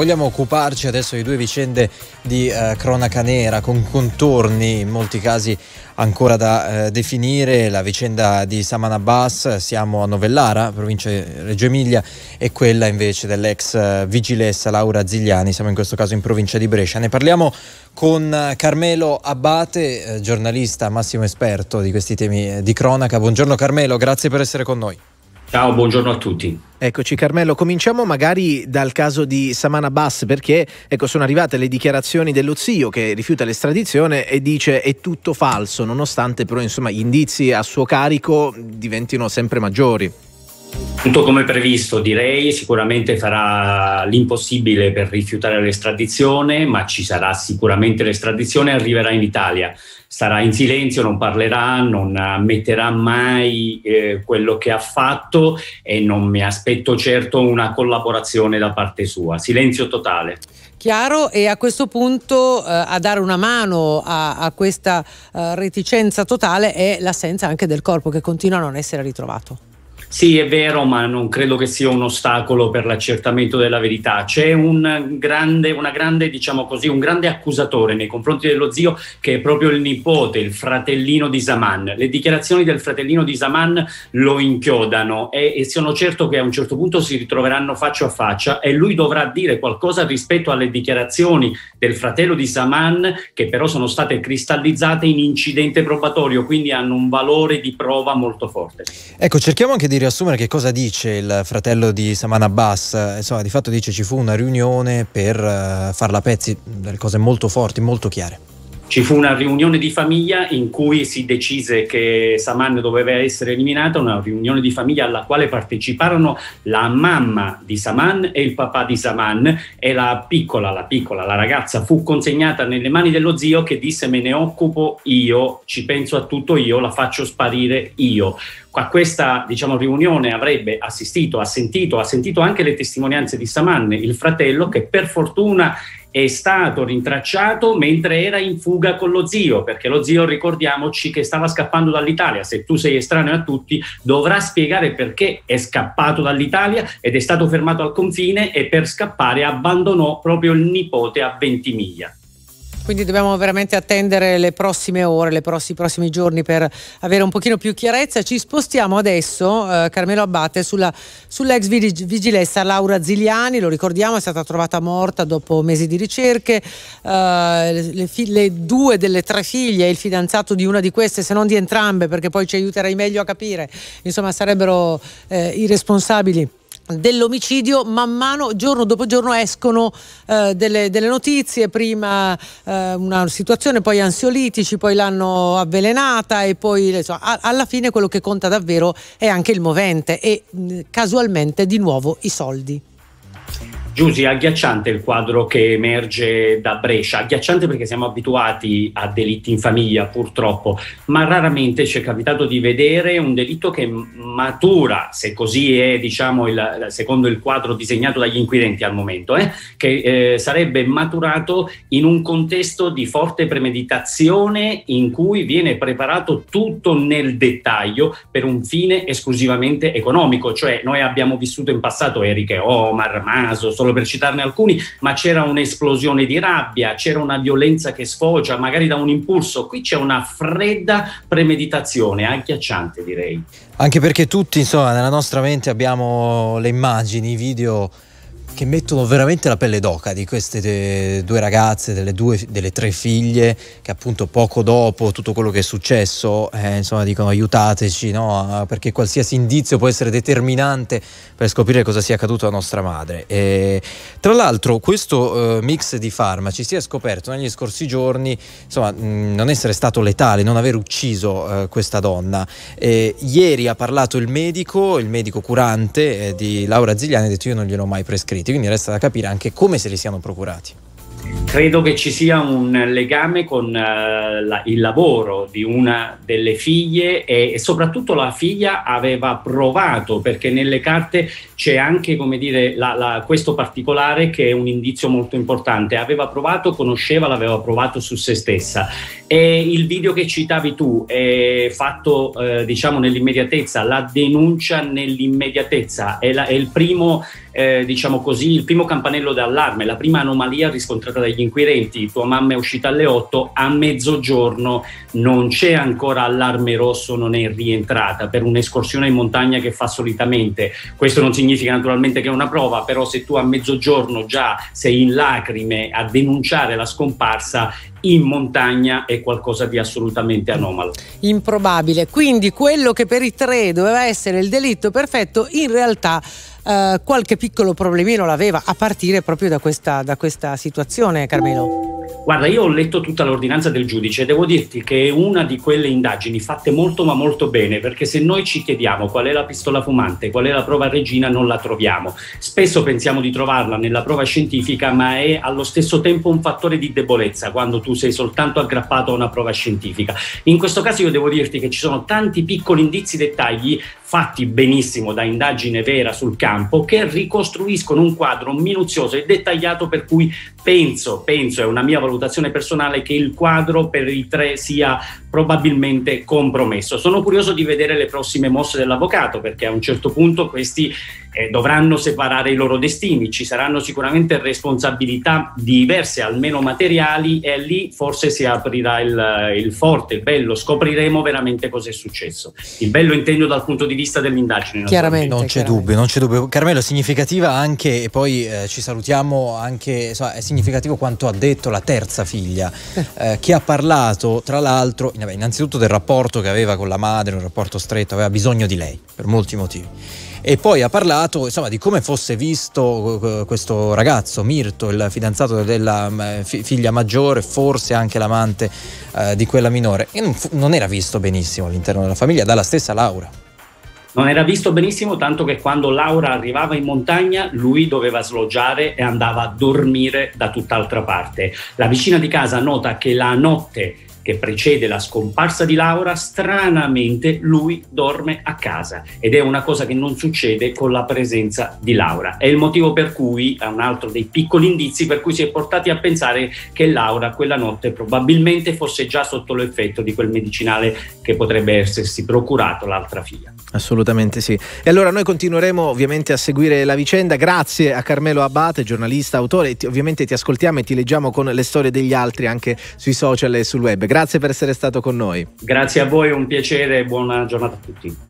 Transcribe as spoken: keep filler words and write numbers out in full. Vogliamo occuparci adesso di due vicende di eh, cronaca nera con contorni in molti casi ancora da eh, definire, la vicenda di Saman Abbas, siamo a Novellara, provincia di Reggio Emilia, e quella invece dell'ex eh, vigilessa Laura Ziliani, siamo in questo caso in provincia di Brescia. Ne parliamo con eh, Carmelo Abbate, eh, giornalista massimo esperto di questi temi eh, di cronaca. Buongiorno Carmelo, grazie per essere con noi. Ciao, buongiorno a tutti. Eccoci Carmelo, cominciamo magari dal caso di Saman Abbas, perché ecco, sono arrivate le dichiarazioni dello zio che rifiuta l'estradizione e dice è tutto falso, nonostante però insomma gli indizi a suo carico diventino sempre maggiori. Tutto come previsto, direi, sicuramente farà l'impossibile per rifiutare l'estradizione, ma ci sarà sicuramente l'estradizione e arriverà in Italia. Sarà in silenzio, non parlerà, non ammetterà mai eh, quello che ha fatto e non mi aspetto certo una collaborazione da parte sua. Silenzio totale. Chiaro, e a questo punto eh, a dare una mano a, a questa eh, reticenza totale è l'assenza anche del corpo che continua a non essere ritrovato. Sì, è vero, ma non credo che sia un ostacolo per l'accertamento della verità. C'è un grande, una grande, diciamo così, un grande accusatore nei confronti dello zio, che è proprio il nipote, il fratellino di Saman. Le dichiarazioni del fratellino di Saman lo inchiodano e, e sono certo che a un certo punto si ritroveranno faccia a faccia e lui dovrà dire qualcosa rispetto alle dichiarazioni del fratello di Saman, che però sono state cristallizzate in incidente probatorio, quindi hanno un valore di prova molto forte. Ecco, cerchiamo anche di riassumere che cosa dice il fratello di Saman Abbas. Insomma, di fatto dice ci fu una riunione per uh, farla a pezzi, delle cose molto forti, molto chiare. Ci fu una riunione di famiglia in cui si decise che Saman doveva essere eliminata, una riunione di famiglia alla quale parteciparono la mamma di Saman e il papà di Saman, e la piccola, la piccola, la ragazza fu consegnata nelle mani dello zio, che disse me ne occupo io, ci penso a tutto io, la faccio sparire io. A questa, diciamo, riunione avrebbe assistito, ha sentito, ha sentito anche le testimonianze di Saman, il fratello, che per fortuna è stato rintracciato mentre era in fuga con lo zio, perché lo zio, ricordiamoci, che stava scappando dall'Italia. Se tu sei estraneo a tutti, dovrà spiegare perché è scappato dall'Italia ed è stato fermato al confine, e per scappare abbandonò proprio il nipote a Ventimiglia. Quindi dobbiamo veramente attendere le prossime ore, le prossimi, i prossimi giorni per avere un pochino più chiarezza. Ci spostiamo adesso, eh, Carmelo Abbate, sulla, sull'ex vigilessa Laura Ziliani. Lo ricordiamo, è stata trovata morta dopo mesi di ricerche. Eh, le, le due delle tre figlie e il fidanzato di una di queste, se non di entrambe, perché poi ci aiuterei meglio a capire, insomma sarebbero eh, i responsabili dell'omicidio. Man mano, giorno dopo giorno, escono eh, delle, delle notizie, prima eh, una situazione, poi ansiolitici, poi l'hanno avvelenata e poi insomma, a, alla fine quello che conta davvero è anche il movente e mh, casualmente di nuovo i soldi. Giusy, agghiacciante il quadro che emerge da Brescia, agghiacciante perché siamo abituati a delitti in famiglia purtroppo, ma raramente ci è capitato di vedere un delitto che matura, se così è, diciamo, il, secondo il quadro disegnato dagli inquirenti al momento, eh, che eh, sarebbe maturato in un contesto di forte premeditazione in cui viene preparato tutto nel dettaglio per un fine esclusivamente economico. Cioè noi abbiamo vissuto in passato Erika Omar, Maso, solo per citarne alcuni, ma c'era un'esplosione di rabbia, c'era una violenza che sfocia magari da un impulso. Qui c'è una fredda premeditazione, agghiacciante direi. Anche perché tutti, insomma, nella nostra mente abbiamo le immagini, i video che mettono veramente la pelle d'oca di queste due ragazze, delle, due, delle tre figlie, che appunto poco dopo tutto quello che è successo eh, insomma dicono aiutateci, no? Perché qualsiasi indizio può essere determinante per scoprire cosa sia accaduto a nostra madre. E, tra l'altro, questo eh, mix di farmaci si è scoperto negli scorsi giorni, insomma, mh, non essere stato letale, non aver ucciso eh, questa donna. E, ieri ha parlato il medico, il medico curante eh, di Laura Ziliani, ha detto io non gliel'ho mai prescritto. Quindi resta da capire anche come se li siano procurati. Credo che ci sia un legame con uh, la, il lavoro di una delle figlie, e, e soprattutto la figlia aveva provato, perché nelle carte c'è anche, come dire, la, la, questo particolare che è un indizio molto importante. Aveva provato, conosceva, l'aveva provato su se stessa. E il video che citavi tu è fatto eh, diciamo nell'immediatezza, la denuncia nell'immediatezza è, è il primo eh, diciamo così, il primo campanello d'allarme, la prima anomalia riscontrata dagli inquirenti. Tua mamma è uscita alle otto, a mezzogiorno non c'è ancora allarme rosso, non è rientrata per un'escursione in montagna che fa solitamente. Questo non significa naturalmente che è una prova, però se tu a mezzogiorno già sei in lacrime a denunciare la scomparsa in montagna è qualcosa di assolutamente anomalo. Improbabile. Quindi quello che per i tre doveva essere il delitto perfetto, in realtà eh, qualche piccolo problemino l'aveva, a partire proprio da questa, da questa situazione, Carmelo. Guarda, io ho letto tutta l'ordinanza del giudice e devo dirti che è una di quelle indagini fatte molto ma molto bene, perché se noi ci chiediamo qual è la pistola fumante, qual è la prova regina, non la troviamo. Spesso pensiamo di trovarla nella prova scientifica, ma è allo stesso tempo un fattore di debolezza quando tu sei soltanto aggrappato a una prova scientifica. In questo caso io devo dirti che ci sono tanti piccoli indizi, dettagli fatti benissimo da indagine vera sul campo, che ricostruiscono un quadro minuzioso e dettagliato, per cui penso, penso, è una mia valutazione personale, che il quadro per i tre sia probabilmente compromesso. Sono curioso di vedere le prossime mosse dell'avvocato, perché a un certo punto questi eh, dovranno separare i loro destini, ci saranno sicuramente responsabilità diverse, almeno materiali, e lì forse si aprirà il, il forte, il bello, scopriremo veramente cosa è successo. Il bello intendo dal punto di vista dell'indagine. Chiaramente. Non c'è dubbio, non c'è dubbio. Carmelo, significativa anche, e poi eh, ci salutiamo anche, insomma, è significativo quanto ha detto la terza figlia, eh, che ha parlato tra l'altro innanzitutto del rapporto che aveva con la madre, un rapporto stretto, aveva bisogno di lei per molti motivi, e poi ha parlato, insomma, di come fosse visto questo ragazzo Mirto, il fidanzato della figlia maggiore, forse anche l'amante eh, di quella minore, e non, non era visto benissimo all'interno della famiglia dalla stessa Laura. Non era visto benissimo, tanto che quando Laura arrivava in montagna lui doveva sloggiare e andava a dormire da tutt'altra parte. La vicina di casa nota che la notte che precede la scomparsa di Laura, stranamente lui dorme a casa, ed è una cosa che non succede con la presenza di Laura. È il motivo per cui, è un altro dei piccoli indizi per cui si è portati a pensare che Laura quella notte probabilmente fosse già sotto l'effetto di quel medicinale che potrebbe essersi procurato l'altra figlia. Assolutamente sì. E allora noi continueremo ovviamente a seguire la vicenda. Grazie a Carmelo Abbate, giornalista, autore, ti, ovviamente ti ascoltiamo e ti leggiamo con le storie degli altri anche sui social e sul web. Grazie per essere stato con noi. Grazie a voi, un piacere e buona giornata a tutti.